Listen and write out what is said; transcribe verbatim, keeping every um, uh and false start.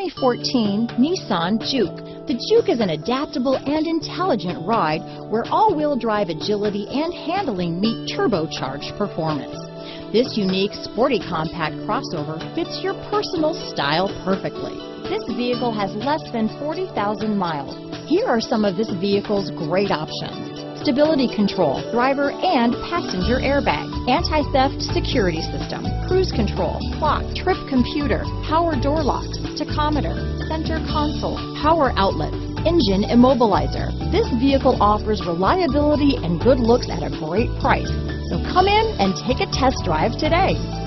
twenty fourteen Nissan Juke. The Juke is an adaptable and intelligent ride where all-wheel drive agility and handling meet turbocharged performance. This unique sporty compact crossover fits your personal style perfectly. This vehicle has less than forty thousand miles. Here are some of this vehicle's great options: stability control, driver and passenger airbag, anti-theft security system, cruise control, clock, trip computer, power door locks, tachometer, center console, power outlets, engine immobilizer. This vehicle offers reliability and good looks at a great price. So come in and take a test drive today.